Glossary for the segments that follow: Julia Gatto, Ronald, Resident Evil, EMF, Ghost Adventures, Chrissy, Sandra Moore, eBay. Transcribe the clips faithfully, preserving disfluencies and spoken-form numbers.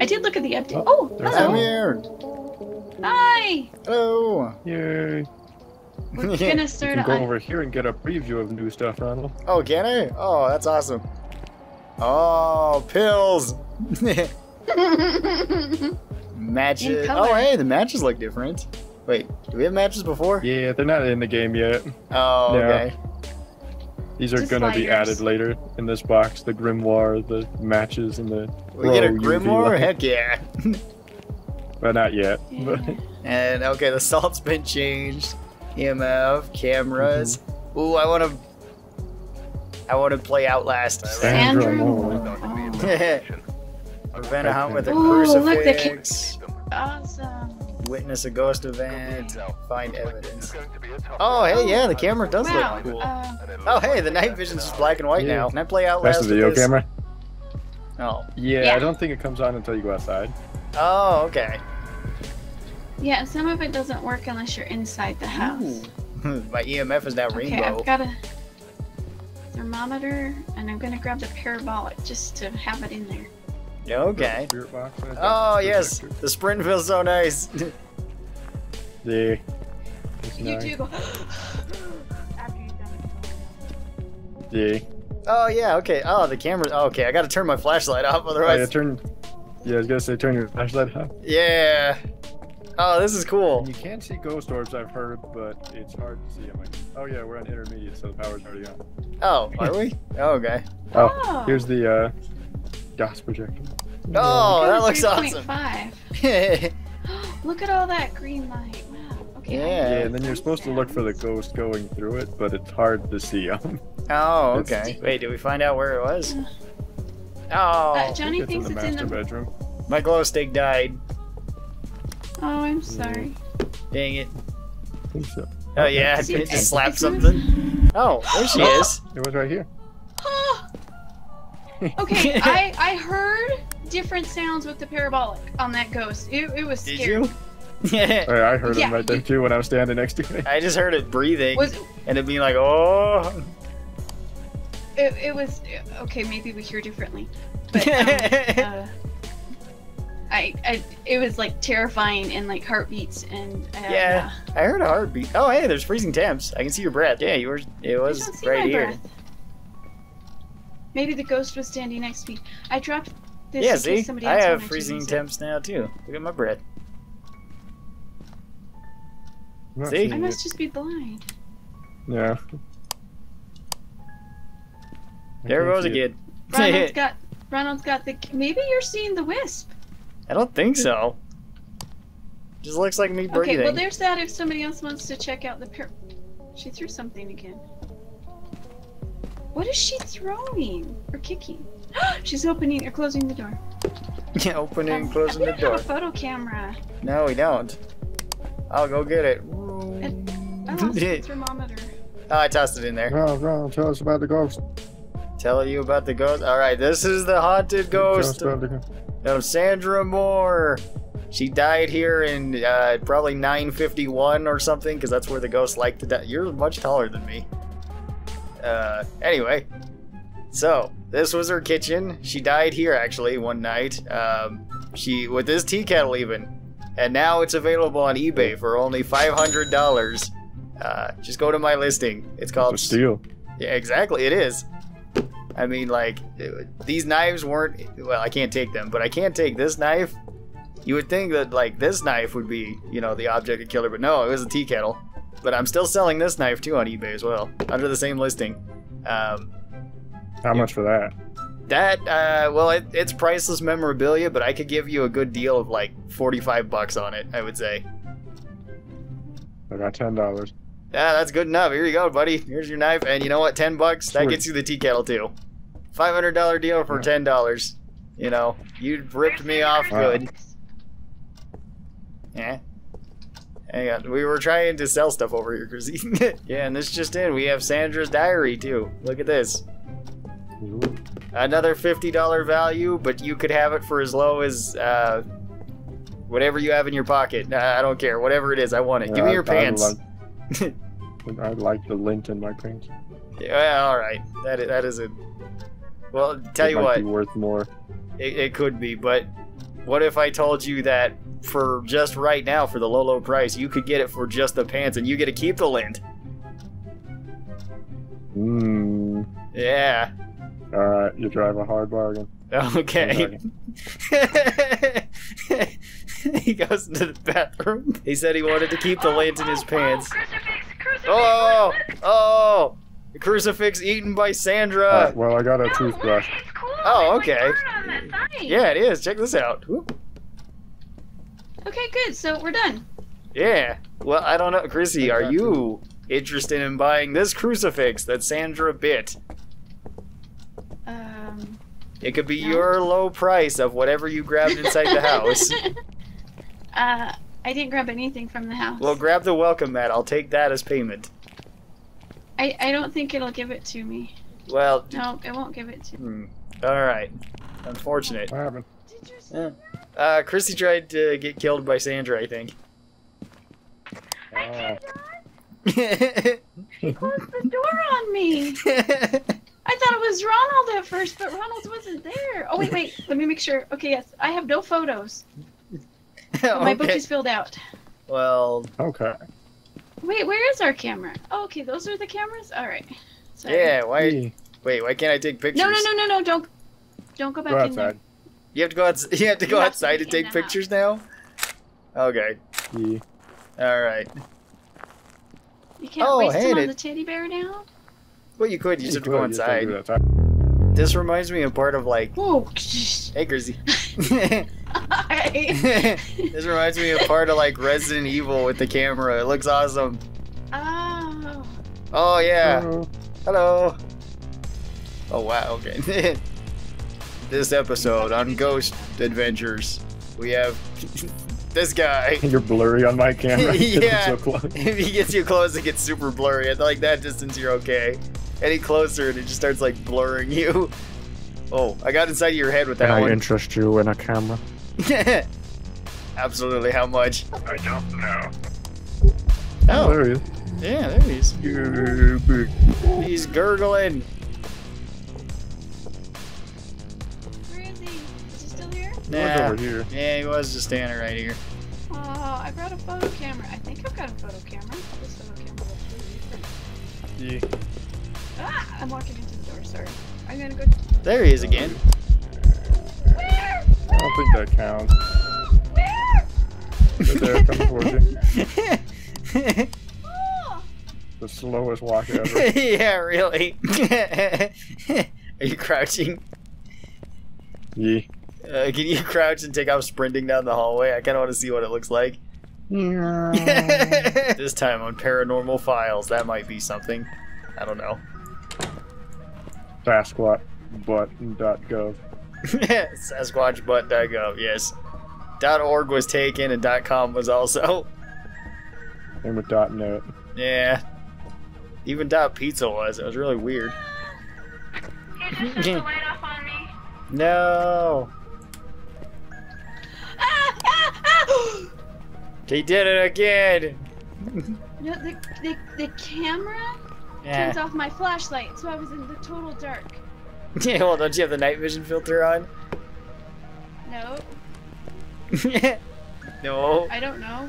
I did look at the update. Oh, oh there's hello. Here. Hi. Hello. Yay. We're gonna start. You can go over here and get a preview of new stuff, Ronald. Oh, can I? Oh, that's awesome. Oh, pills. Matches. Oh, hey, the matches look different. Wait, do we have matches before? Yeah, they're not in the game yet. Oh, okay. No. These are Just gonna lighters. be added later in this box. The grimoire, the matches, and the. We get a grimoire? Heck yeah. Well, not yet. Yeah. But. And okay, the salt's been changed. E M F, cameras. Mm-hmm. Ooh, I want to. I want to play Outlast. Sandra, Sandra Moore. Prevent a hunt with a crucifix. Look, the awesome. Witness a ghost event. Find evidence. Oh, hey, yeah, the camera does wow, look cool. Uh, oh, hey, the night vision's just black and white yeah. now. Can I play Outlast? That's the video camera. Oh. Yeah, yeah, I don't think it comes on until you go outside. Oh, okay. Yeah, some of it doesn't work unless you're inside the house. My E M F is now okay, rainbow. Okay, I've got a thermometer, and I'm going to grab the parabolic just to have it in there. Okay. Oh, yes. The sprint feels so nice. Yeah. You do go. After you've done it. Yeah. Oh, yeah. Okay. Oh, the camera. Oh, okay. I got to turn my flashlight off. Otherwise. Oh, yeah, turn... yeah, I was going to say turn your flashlight off. Yeah. Oh, this is cool. You can see ghost orbs, I've heard, but it's hard to see them. Like, oh, yeah, we're on intermediate, so the power's already on. Oh, are we? Oh, okay. Oh, oh, here's the. Uh, Gas projection. Oh, that looks awesome. three point five. Look at all that green light. Wow. Okay. Yeah, yeah, and then you're supposed down. to look for the ghost going through it, but it's hard to see them. Oh, okay. Wait, did we find out where it was? Oh. Uh, Johnny it's thinks in it's in the bedroom. My glow stick died. Oh, I'm sorry. Dang it. I think so. Oh, yeah, I just slapped something. Oh, there she is. It was right here. Okay, I, I heard different sounds with the parabolic on that ghost. It, it was scary. Did you? Yeah. Right, I heard yeah. him right there too when I was standing next to it. I just heard it breathing was, and it'd be like, oh. It, it was, okay, maybe we hear differently. But um, uh, I, I, it was like terrifying and like heartbeats and. Uh, yeah, I heard a heartbeat. Oh, hey, there's freezing temps. I can see your breath. Yeah, you were, it was right here. Breath. Maybe the ghost was standing next to me. I dropped this. Yeah, see? Somebody else I have freezing temps now, too. Look at my breath. See? I must just be blind. Yeah. There goes again. Ronald's got, Ronald's got the... Maybe you're seeing the wisp. I don't think so. Just looks like me breathing. Okay, well, there's that if somebody else wants to check out the... Par she threw something again. What is she throwing or kicking? She's opening or closing the door. Yeah, opening and closing the door. We don't have a photo camera. No, we don't. I'll go get it. it I lost the thermometer. Oh, I tossed it in there. No, no, tell us about the ghost. Tell you about the ghost? All right, this is the haunted ghost of, of Sandra Moore. She died here in uh, probably nine fifty-one or something, because that's where the ghosts like to die. You're much taller than me. Uh, anyway, so this was her kitchen. She died here actually one night. Um, she with this tea kettle even, and now it's available on eBay for only five hundred dollars. Uh, just go to my listing. It's called it's a steal. Yeah, exactly. It is. I mean, like it, these knives weren't. Well, I can't take them, but I can't take this knife. You would think that like this knife would be, you know, the object of killer, but no, it was a tea kettle. But I'm still selling this knife too on eBay as well, under the same listing. Um, How much for that? That, uh, well, it, it's priceless memorabilia, but I could give you a good deal of like forty-five bucks on it, I would say. I got ten dollars. Yeah, that's good enough. Here you go, buddy. Here's your knife. And you know what? ten bucks, that gets you the tea kettle too. five hundred dollar deal for ten dollars. You know, you ripped me off good. Yeah. Hang on, we were trying to sell stuff over here, Chrissy. Yeah, and this just in, we have Sandra's diary too. Look at this. Another fifty dollar value, but you could have it for as low as uh, whatever you have in your pocket. Nah, I don't care, whatever it is, I want it. Yeah, Give me I, your pants. I like, I like the lint in my pants. Yeah, all right, that is, that is a. Well, tell it you might what. Be worth more. It, it could be, but What if I told you that for just right now, for the low, low price, you could get it for just the pants and you get to keep the lint? Mmm. Yeah. Alright, you drive a hard bargain. Okay. He goes into the bathroom. He said he wanted to keep the lint in his pants. Oh, crucifix, crucifix, oh, oh, the crucifix eaten by Sandra. Uh, well, I got a toothbrush. Oh, okay. Yeah, it is. Check this out. Whoop. Okay, good. So we're done. Yeah. Well, I don't know, Chrissy. Are you interested in buying this crucifix that Sandra bit? Um. It could be no. your low price of whatever you grabbed inside the house. Uh, I didn't grab anything from the house. Well, grab the welcome mat. I'll take that as payment. I, I don't think it'll give it to me. Well... No, it won't give it to me. Hmm. Alright. Unfortunate. What happened? Did you see that? Uh, Chrissy tried to get killed by Sandra, I think. I uh. did not! She closed the door on me! I thought it was Ronald at first, but Ronald wasn't there. Oh, wait, wait. Let me make sure. Okay, yes. I have no photos. Okay. My book is filled out. Well... Okay. Wait, where is our camera? Oh, okay, those are the cameras? All right. Sorry. Yeah, why... Wait, why can't I take pictures? No, no, no, no, no. Don't don't go back go in outside. There. You have to go, outs you have to go outside to, to take pictures house. now? Okay. Yeah. All right. You can't oh, waste him on the teddy bear now? Well, you could. You just have to go inside. This reminds me of part of, like... Whoa. Hey, Chrissy. This reminds me of part of, like, Resident Evil with the camera. It looks awesome. Oh. Oh, yeah. Hello. Hello. Oh, wow. Okay. This episode on Ghost Adventures, we have this guy. You're blurry on my camera. Yeah. So if he gets you close, it gets super blurry. At, like, that distance, you're okay. Any closer, and it just starts, like, blurring you. Oh, I got inside your head with that one. Can I interest you in a camera? Absolutely. How much? I don't know. Oh, there he is. Yeah, there he is. He's gurgling. Where is he? Is he still here? Nah. Over here. Yeah, he was just standing right here. Oh, I brought a photo camera. I think I've got a photo camera. This photo camera looks really different. Yeah. Ah, I'm walking into the door. Sorry. I'm gonna go. There he is again. Where? I don't think that counts. Where? Right there, coming towards you. The slowest walk ever. Yeah, really. Are you crouching? Yeah. Uh, can you crouch and take off sprinting down the hallway? I kind of want to see what it looks like. Yeah. This time on Paranormal Files, that might be something. I don't know. Sasquatch butt dot gov. Sasquatch butt dot gov, yes. .org was taken and .com was also. And with .net. Yeah. Even .pizza was. It was really weird. He just shut the light off on me. No. Ah, ah, ah. They did it again. No, the, the, the camera... Yeah. Turns off my flashlight, so I was in the total dark. Yeah, well, don't you have the night vision filter on? No. No. I don't know.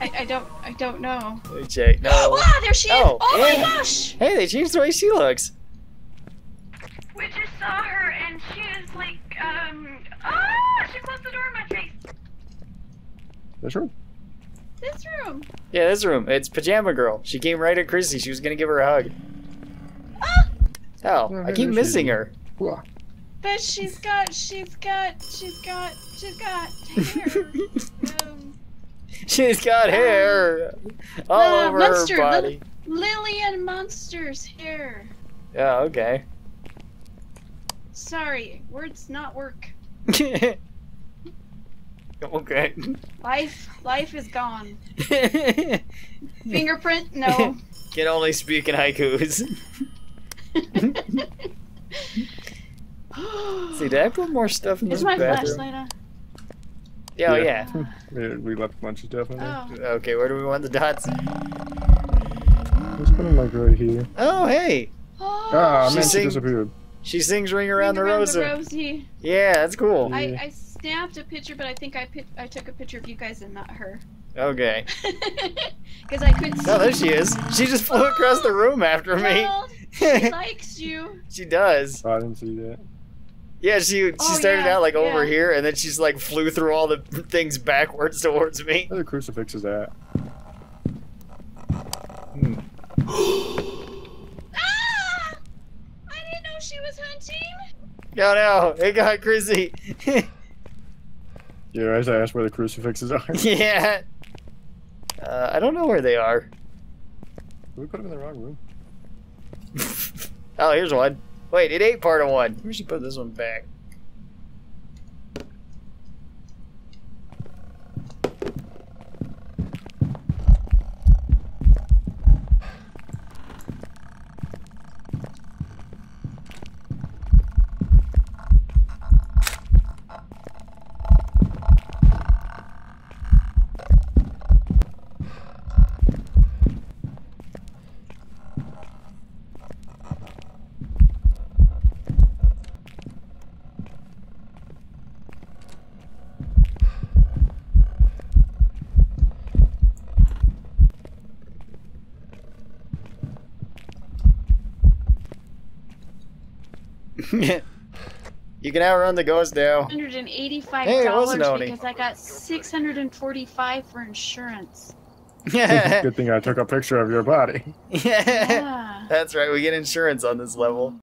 I, I don't. I don't know. Let me check. No. Wow, there she is! Oh, oh yeah. My gosh! Hey, they changed the way she looks. We just saw her, and she is like, um, oh, she closed the door in my face. This room. This room. Yeah, this room. It's Pajama Girl. She came right at Chrissy. She was gonna give her a hug. Ah! Oh, no, I keep missing her. But she's got, she's got, she's got, she's got hair. um, she's got um, hair all uh, over monster, her body. Li Lillian Monster's hair. Oh, okay. Sorry, words not work. Okay. Life, life is gone. Fingerprint? No. Can only speak in haikus. See, did I put more stuff in this bathroom? Is my flashlight on? Yeah, oh, yeah. Uh, we, we left a bunch of stuff in there. Oh. Okay, where do we want the dots? Let's put them like right here. Oh, hey! Oh, ah, I meant she disappeared. She sings Ring Around, Ring around the, Rosie. the Rosie. Yeah, that's cool. I, I snapped a picture, but I think I pic I took a picture of you guys and not her. Okay. Because I couldn't see. Oh, there she is. She just flew oh, across the room after Ronald, me. She likes you. She does. Oh, I didn't see that. Yeah, she she oh, started yeah, out like yeah. over here, and then she's like flew through all the things backwards towards me. Where the crucifix is at? Hmm. Ah! I didn't know she was hunting. No, no, it got Chrissy. Yeah, I asked where the crucifixes are. Yeah. Uh, I don't know where they are. We put them in the wrong room. Oh, here's one. Wait, it ain't part of one. We should put this one back. You can outrun the ghost now. one hundred eighty-five dollars hey, because I got six hundred forty-five dollars for insurance. Good thing I took a picture of your body. Yeah. Yeah. That's right, we get insurance on this level.